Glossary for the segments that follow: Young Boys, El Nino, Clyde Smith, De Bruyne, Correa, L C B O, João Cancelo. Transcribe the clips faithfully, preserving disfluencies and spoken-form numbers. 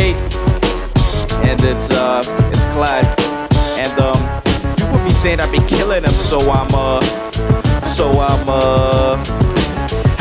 Jake, and it's uh it's Clyde, and um people be saying I be killing him, so I'm uh so I'm uh.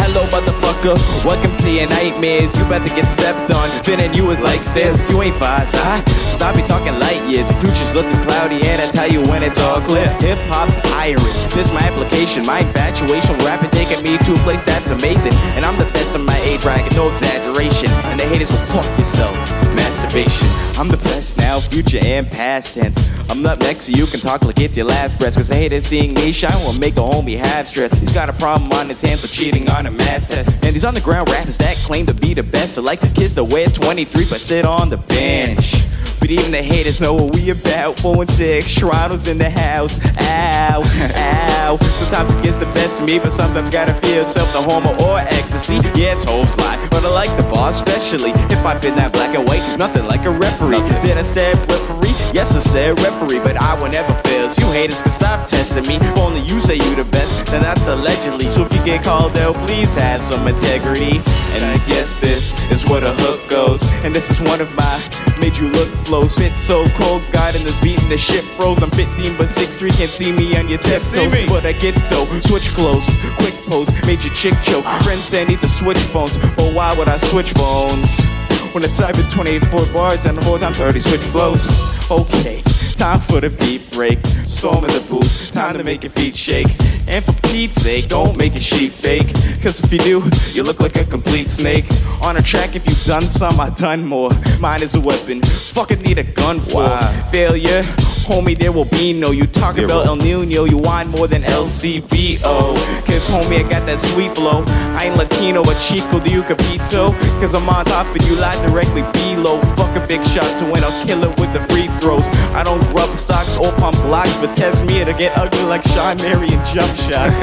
Hello motherfucker, welcome to your nightmares. You about to get stepped on, fitting you is like stairs. You ain't five, huh? So I be talking light years. The future's looking cloudy and I tell you when it's all clear. Hip hop's iron, this my application. My infatuation, rapping taking me to a place that's amazing. And I'm the best of my age bracket, no exaggeration. And the haters will fuck yourself, masturbation. I'm the best now, future and past tense. I'm up next so you can talk like it's your last breath. Cause I hated seeing me shine, will make a homie half stressed. He's got a problem on his hands for cheating on a math test. And these underground rappers that claim to be the best are like the kids that wear twenty-three but sit on the bench. But even the haters know what we about. Four and six, Toronto's in the house. Ow, ow. Sometimes it gets the best of me, but sometimes gotta feel itself the homo or ecstasy. Yeah, it's whole fly, but I like the bar especially. If I've been that black and white, nothing like a referee. Then I said referee, yes I said referee. But I will never fail, so you haters can stop testing me. If only you say you the best, then that's allegedly. So if you get called out, please have some integrity. And I guess this is where the hook goes, and this is one of my made you look flows. Fit so cold, God in this beat and the shit froze. I'm fifteen but six three, can't see me on your test toes. But I get though, switch clothes, quick pose, made your chick choke. Friends say I need to switch phones, but why would I switch phones? When I type in twenty-four bars and the whole time thirty switch flows. Okay, time for the beat break, storm in the booth, time to make your feet shake. And for Pete's sake, don't make your sheet fake, cause if you do, you look like a complete snake. On a track, if you've done some, I've done more. Mine is a weapon, fucking need a gun for. Wow. Failure, homie, there will be no. You talk Zero. About El Nino, you whine more than L C B O. Cause homie, I got that sweet flow. I ain't Latino, a Chico, do you capito? Cause I'm on top and you lie directly below. Fuck a big shot to win, I'll kill it with the free throws. I don't rub stocks or pump blocks, but test me to get ugly like Sean Mary and jump shots.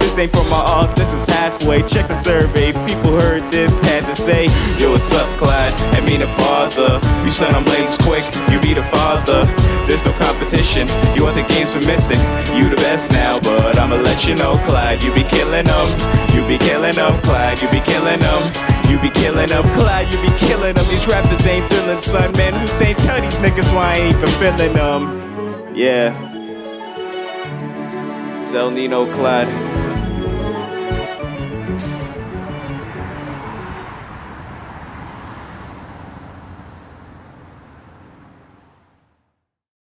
This ain't from my art, this is halfway. Check the survey, people heard this, had to say, yo, what's up, Clyde? I mean a bother. You slam them legs quick, you be the father. There's no competition, you want the games for missing. You the best now, but I'ma let you know, Clyde. You be killing them, you be killing them, Clyde. You be killing them, you be killing them, Clyde. You be killing them. These rappers ain't thrilling, son, man. Who say tell these niggas why I ain't even feeling them? Yeah. It's El Nino, Clyde.